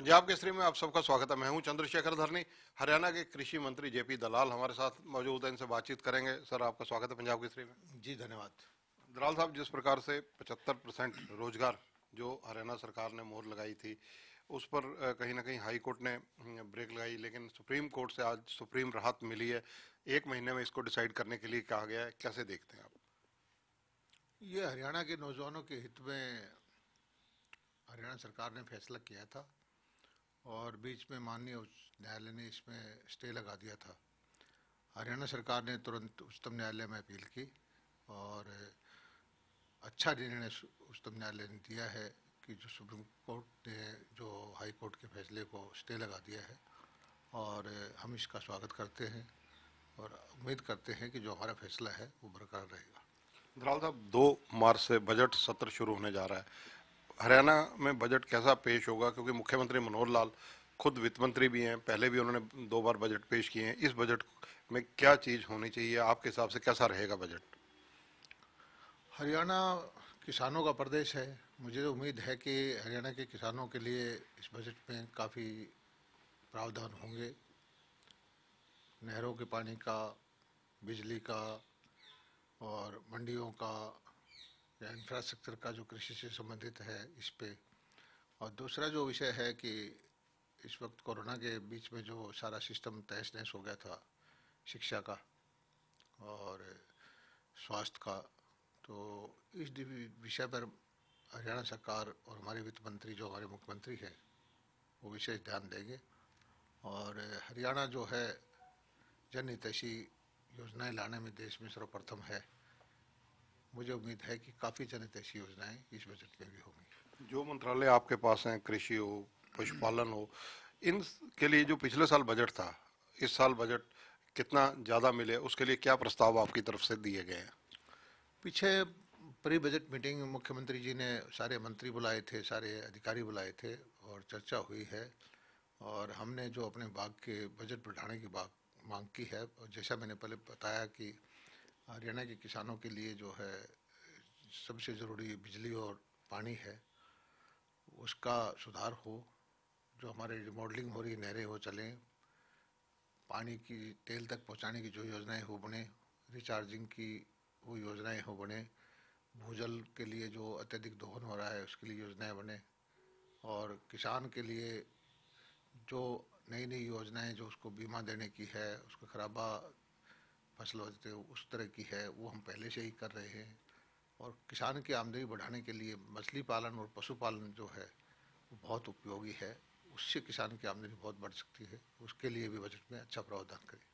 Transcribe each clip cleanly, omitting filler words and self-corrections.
पंजाब केसरी में आप सबका स्वागत है। मैं हूं चंद्रशेखर धरनी। हरियाणा के कृषि मंत्री जे पी दलाल हमारे साथ मौजूद हैं, इनसे बातचीत करेंगे। सर, आपका स्वागत है पंजाब केसरी में। जी धन्यवाद। दलाल साहब, जिस प्रकार से 75% रोजगार जो हरियाणा सरकार ने मोहर लगाई थी उस पर कहीं ना कहीं हाई कोर्ट ने ब्रेक लगाई, लेकिन सुप्रीम कोर्ट से आज सुप्रीम राहत मिली है। एक महीने में इसको डिसाइड करने के लिए कहा गया है, कैसे देखते हैं आप? ये हरियाणा के नौजवानों के हित में हरियाणा सरकार ने फैसला किया था और बीच में माननीय उच्च न्यायालय ने इसमें स्टे लगा दिया था। हरियाणा सरकार ने तुरंत उच्चतम न्यायालय में अपील की और अच्छा निर्णय उच्चतम न्यायालय ने दिया है कि जो सुप्रीम कोर्ट ने जो हाई कोर्ट के फैसले को स्टे लगा दिया है, और हम इसका स्वागत करते हैं और उम्मीद करते हैं कि जो हमारा फैसला है वो बरकरार रहेगा। दलाल साहब, 2 मार्च से बजट सत्र शुरू होने जा रहा है। हरियाणा में बजट कैसा पेश होगा, क्योंकि मुख्यमंत्री मनोहर लाल खुद वित्त मंत्री भी हैं, पहले भी उन्होंने 2 बार बजट पेश किए हैं। इस बजट में क्या चीज़ होनी चाहिए आपके हिसाब से, कैसा रहेगा बजट? हरियाणा किसानों का प्रदेश है। मुझे उम्मीद है कि हरियाणा के किसानों के लिए इस बजट में काफ़ी प्रावधान होंगे। नहरों के पानी का, बिजली का और मंडियों का या इंफ्रास्ट्रक्चर का जो कृषि से संबंधित है इस पे, और दूसरा जो विषय है कि इस वक्त कोरोना के बीच में जो सारा सिस्टम तहस नहस हो गया था शिक्षा का और स्वास्थ्य का, तो इस विषय पर हरियाणा सरकार और हमारे वित्त मंत्री जो हमारे मुख्यमंत्री हैं वो विशेष ध्यान देंगे। और हरियाणा जो है जनहितैषी योजनाएं लाने में देश में सर्वप्रथम है। मुझे उम्मीद है कि काफ़ी जनहितैषी योजनाएं इस बजट में भी होंगी। जो मंत्रालय आपके पास हैं, कृषि हो, पशुपालन हो, इनके लिए जो पिछले साल बजट था, इस साल बजट कितना ज़्यादा मिले उसके लिए क्या प्रस्ताव आपकी तरफ से दिए गए हैं? पीछे प्री बजट मीटिंग मुख्यमंत्री जी ने सारे मंत्री बुलाए थे, सारे अधिकारी बुलाए थे और चर्चा हुई है, और हमने जो अपने बाग के बजट बढ़ाने की मांग की है। और जैसा मैंने पहले बताया कि हरियाणा के किसानों के लिए जो है सबसे ज़रूरी बिजली और पानी है, उसका सुधार हो। जो हमारे रिमॉडलिंग हो रही नहरें हो चलें, पानी की टेल तक पहुँचाने की जो योजनाएँ हो बने, रिचार्जिंग की वो योजनाएं हो बने, भूजल के लिए जो अत्यधिक दोहन हो रहा है उसके लिए योजनाएं बने, और किसान के लिए जो नई नई योजनाएं जो उसको बीमा देने की है, उसको खराबा फसल होते उस तरह की है वो हम पहले से ही कर रहे हैं। और किसान की आमदनी बढ़ाने के लिए मछली पालन और पशुपालन जो है वो बहुत उपयोगी है, उससे किसान की आमदनी बहुत बढ़ सकती है, उसके लिए भी बजट में अच्छा प्रावधान करें।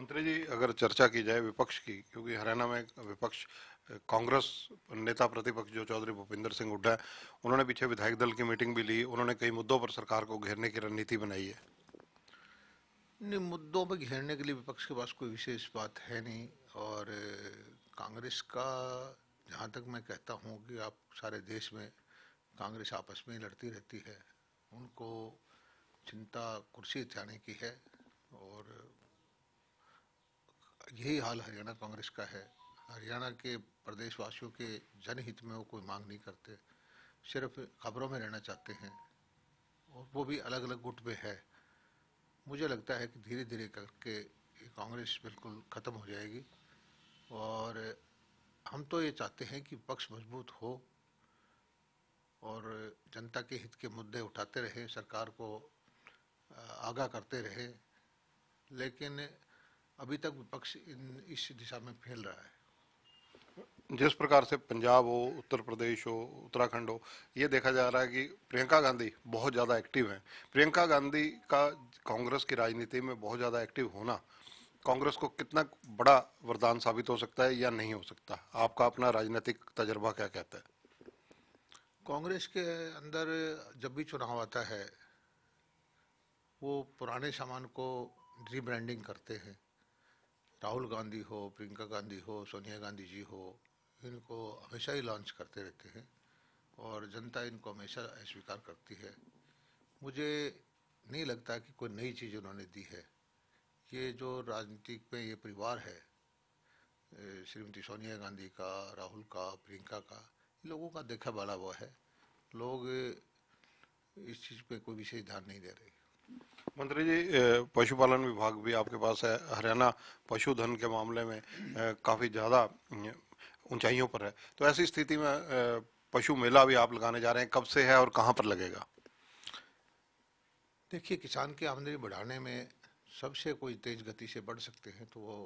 मंत्री जी, अगर चर्चा की जाए विपक्ष की, क्योंकि हरियाणा में विपक्ष कांग्रेस नेता प्रतिपक्ष जो चौधरी भूपेंद्र सिंह हुड्डा है, उन्होंने पीछे विधायक दल की मीटिंग भी ली, उन्होंने कई मुद्दों पर सरकार को घेरने की रणनीति बनाई है। नहीं, मुद्दों पर घेरने के लिए विपक्ष के पास कोई विशेष बात है नहीं, और कांग्रेस का जहाँ तक मैं कहता हूँ कि आप सारे देश में कांग्रेस आपस में लड़ती रहती है, उनको चिंता कुर्सी जाने की है, और यही हाल हरियाणा कांग्रेस का है। हरियाणा के प्रदेशवासियों के जनहित में वो कोई मांग नहीं करते, सिर्फ खबरों में रहना चाहते हैं, और वो भी अलग अलग गुट में है। मुझे लगता है कि धीरे धीरे करके कांग्रेस बिल्कुल ख़त्म हो जाएगी, और हम तो ये चाहते हैं कि पक्ष मजबूत हो और जनता के हित के मुद्दे उठाते रहे, सरकार को आगाह करते रहे, लेकिन अभी तक विपक्ष इस दिशा में फैल रहा है। जिस प्रकार से पंजाब हो, उत्तर प्रदेश हो, उत्तराखंड हो, ये देखा जा रहा है कि प्रियंका गांधी बहुत ज़्यादा एक्टिव हैं। प्रियंका गांधी का कांग्रेस की राजनीति में बहुत ज़्यादा एक्टिव होना कांग्रेस को कितना बड़ा वरदान साबित हो सकता है या नहीं हो सकता, आपका अपना राजनीतिक तजर्बा क्या कहता है? कांग्रेस के अंदर जब भी चुनाव आता है वो पुराने सामान को रीब्रांडिंग करते हैं। राहुल गांधी हो, प्रियंका गांधी हो, सोनिया गांधी जी हो, इनको हमेशा ही लॉन्च करते रहते हैं और जनता इनको हमेशा अस्वीकार करती है। मुझे नहीं लगता कि कोई नई चीज़ उन्होंने दी है। ये जो राजनीतिक में ये परिवार है श्रीमती सोनिया गांधी का, राहुल का, प्रियंका का, इन लोगों का देखा भाला हुआ है। लोग इस चीज पे कोई विशेष ध्यान नहीं दे रही। मंत्री जी, पशुपालन विभाग भी आपके पास है, हरियाणा पशुधन के मामले में काफी ज्यादा ऊंचाइयों पर है, तो ऐसी स्थिति में पशु मेला भी आप लगाने जा रहे हैं, कब से है और कहां पर लगेगा? देखिए, किसान की आमदनी बढ़ाने में सबसे कोई तेज गति से बढ़ सकते हैं तो वो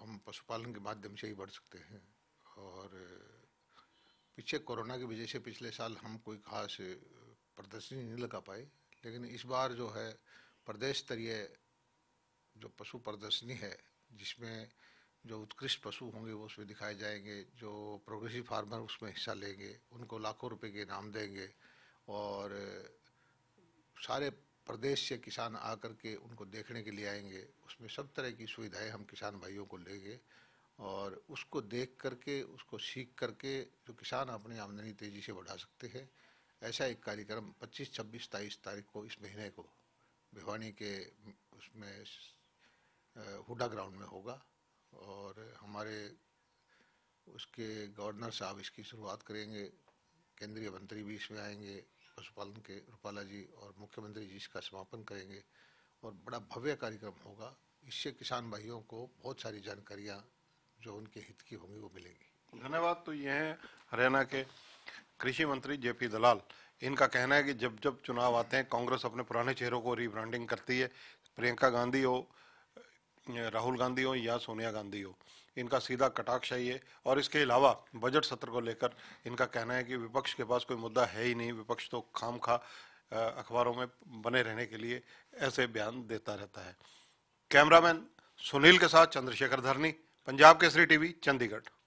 हम पशुपालन के माध्यम से ही बढ़ सकते हैं। और पीछे कोरोना की वजह से पिछले साल हम कोई खास प्रदर्शनी नहीं लगा पाए, लेकिन इस बार जो है प्रदेश स्तरीय जो पशु प्रदर्शनी है, जिसमें जो उत्कृष्ट पशु होंगे वो उसमें दिखाए जाएंगे, जो प्रोग्रेसिव फार्मर उसमें हिस्सा लेंगे उनको लाखों रुपए के इनाम देंगे, और सारे प्रदेश से किसान आकर के उनको देखने के लिए आएंगे। उसमें सब तरह की सुविधाएं हम किसान भाइयों को लेंगे और उसको देख करके उसको सीख करके जो किसान अपनी आमदनी तेज़ी से बढ़ा सकते हैं, ऐसा एक कार्यक्रम 25, 26, 27 तारीख को इस महीने को भिवानी के उसमें हुड्डा ग्राउंड में होगा, और हमारे उसके गवर्नर साहब इसकी शुरुआत करेंगे, केंद्रीय मंत्री भी इसमें आएंगे पशुपालन के, रूपाला जी, और मुख्यमंत्री जी इसका समापन करेंगे, और बड़ा भव्य कार्यक्रम होगा। इससे किसान भाइयों को बहुत सारी जानकारियाँ जो उनके हित की होंगी वो मिलेंगी। धन्यवाद। तो यह है हरियाणा के कृषि मंत्री JP दलाल। इनका कहना है कि जब जब चुनाव आते हैं कांग्रेस अपने पुराने चेहरों को रीब्रांडिंग करती है, प्रियंका गांधी हो, राहुल गांधी हो या सोनिया गांधी हो, इनका सीधा कटाक्ष है। और इसके अलावा बजट सत्र को लेकर इनका कहना है कि विपक्ष के पास कोई मुद्दा है ही नहीं, विपक्ष तो खामखा अखबारों में बने रहने के लिए ऐसे बयान देता रहता है। कैमरामैन सुनील के साथ चंद्रशेखर धरनी, पंजाब केसरी TV, चंडीगढ़।